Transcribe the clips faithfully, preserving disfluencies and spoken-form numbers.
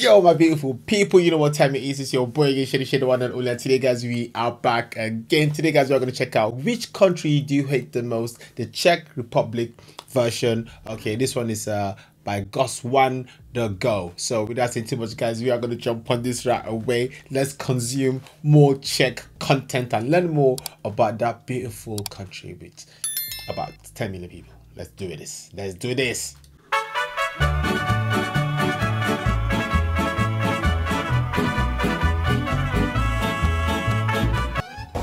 Yo, my beautiful people, you know what time it is. It's your boy again, Shady Shady One and all. And today, guys, we are back again. Today, guys, we are going to check out which country do you hate the most? The Czech Republic version. Okay, this one is uh by Goswan the Go. So without saying too much, guys, we are going to jump on this right away. Let's consume more Czech content and learn more about that beautiful country with about ten million people. Let's do this. Let's do this.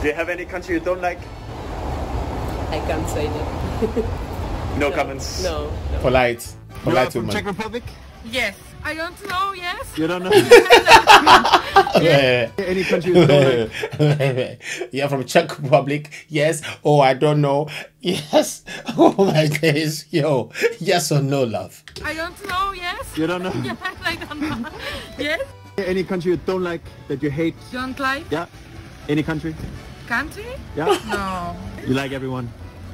Do you have any country you don't like? I can't say that. no, no comments? No, no. Polite. Polite to Czech Republic? Yes. I don't know, yes? You don't know? yeah. Any country you don't like? You're from Czech Republic? Yes. Oh, I don't know. Yes. Oh my days. Yo. Yes or no, love? I don't know, yes? You don't know? yes, I don't know. Yes? Any country you don't like, that you hate? Don't like? Yeah. Any country? Country? Yeah. No. You like everyone?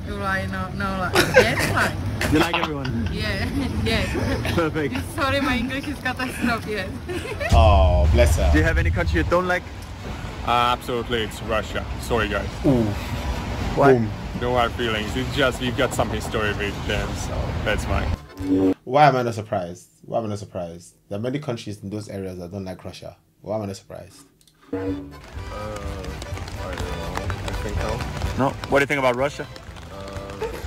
You like no no like yes like. You like everyone? Yeah, yes. Perfect. Sorry, my English is catastrophic. Yes. Oh, bless her. Do you have any country you don't like? Uh, absolutely, it's Russia. Sorry, guys. Ooh. Why? Boom. No hard feelings. It's just we've got some history with them, so that's mine. Why am I not surprised? Why am I not surprised? There are many countries in those areas that don't like Russia. Why am I not surprised? Uh, I don't know. I think no. No. What do you think about Russia?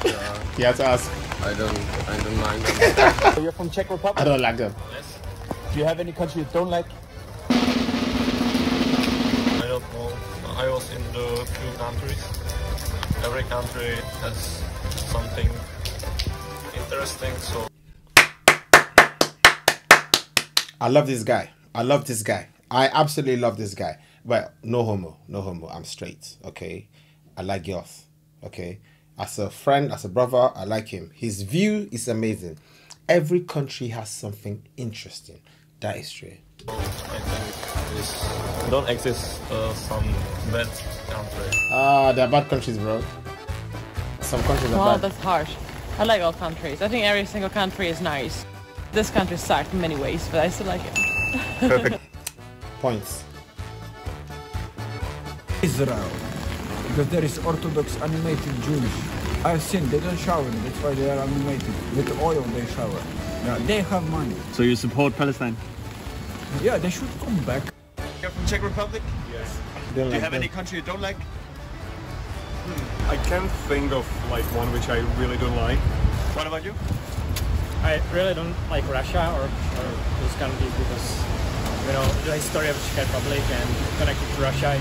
Yeah. You have to ask. I don't, I don't mind them. You're from Czech Republic? I don't like them. Yes. Do you have any country you don't like? I don't know. I was in the few countries. Every country has something interesting, so... I love this guy. I love this guy. I absolutely love this guy. Well, no homo. No homo. I'm straight, okay? I like girls, okay? As a friend, as a brother, I like him. His view is amazing. Every country has something interesting. That is true. I think don't exist uh, some bad countries. Ah, there are bad countries, bro. Some countries are bad. Oh, that's harsh. I like all countries. I think every single country is nice. This country sucked in many ways, but I still like it. Perfect. Points. Israel. Because there is Orthodox animated Jewish. I've seen they don't shower, that's why they are animated. With oil they shower. Yeah, they have money. So you support Palestine? Yeah, they should come back. You're from Czech Republic? Yes. Don't Do like you have that. Any country you don't like? Hmm. I can't think of like one which I really don't like. What about you? I really don't like Russia or, or those countries because you know the history of Czech Republic and connected to Russia.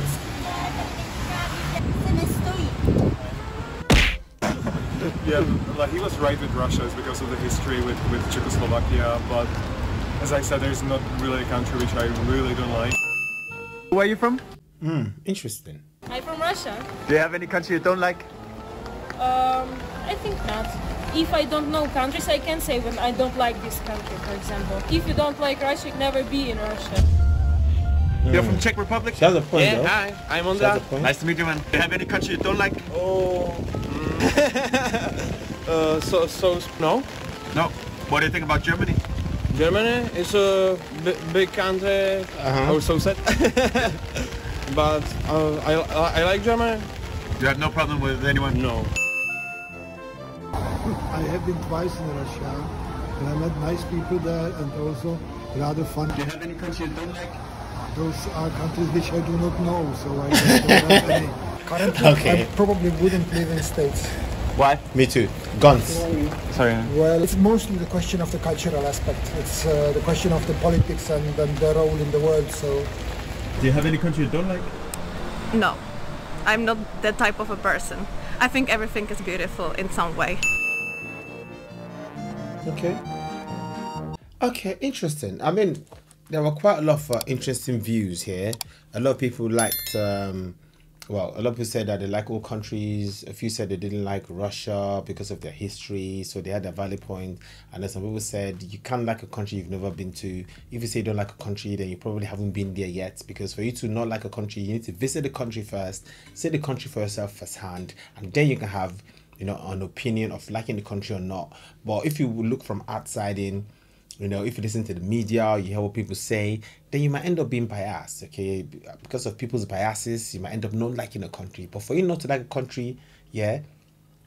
It's yeah, like he was right with Russia, it's because of the history with, with Czechoslovakia, but as I said, there's not really a country which I really don't like. Where are you from? Hmm, interesting. I'm from Russia. Do you have any country you don't like? Um, I think not. If I don't know countries, I can say when I don't like this country, for example. If you don't like Russia, you never be in Russia. You're mm. from Czech Republic? She has a point, yeah, though. Hi, I'm Onda. Nice to meet you, man. Do you have any country you don't like? Oh... Mm. uh, so, so... No? No. What do you think about Germany? Germany is a big country, uh-huh. Our sunset. But uh, I, I, I like Germany. You have no problem with anyone? No. I have been twice in Russia, and I met nice people there and also rather fun. Do you have any country you don't like? Those are countries which I do not know, so I don't have any. Currently, okay. I probably wouldn't live in the States. Why? Me too. Guns. Sorry. Sorry. Well, it's mostly the question of the cultural aspect. It's uh, the question of the politics and, and their role in the world, so... Do you have any country you don't like? No. I'm not that type of a person. I think everything is beautiful in some way. Okay. Okay, interesting. I mean... There were quite a lot of uh, interesting views here. A lot of people liked, um, well, a lot of people said that they like all countries. A few said they didn't like Russia because of their history, so they had a valid point. And then some people said you can't like a country you've never been to. If you say you don't like a country, then you probably haven't been there yet, because for you to not like a country, you need to visit the country first, see the country for yourself firsthand, and then you can have, you know, an opinion of liking the country or not. But if you look from outside in, you know, if you listen to the media or you hear what people say, then you might end up being biased, okay? Because of people's biases, you might end up not liking a country. But for you not to like a country, yeah,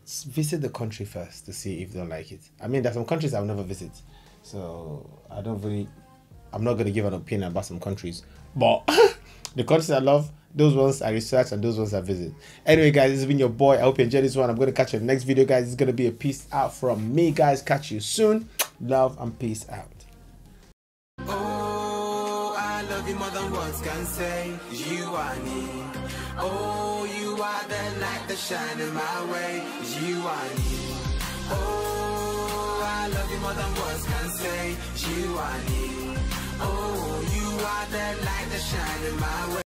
visit the country first to see if you don't like it. I mean, there's some countries I'll never visit, so I don't really, I'm not going to give an opinion about some countries. But the countries I love, those ones I research and those ones I visit. Anyway, guys, this has been your boy. I hope you enjoyed this one. I'm going to catch you in the next video, guys. It's going to be a peace out from me, guys. Catch you soon. Love and peace out. Oh, I love you more than words can say. You are me. Oh, you are the light that shines in my way. You are me. Oh, I love you more than words can say. You are me. Oh, you are the light that shines in my way.